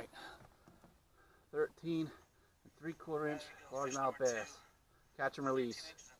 right, 13 and 3/4 inch largemouth bass. Catch and release.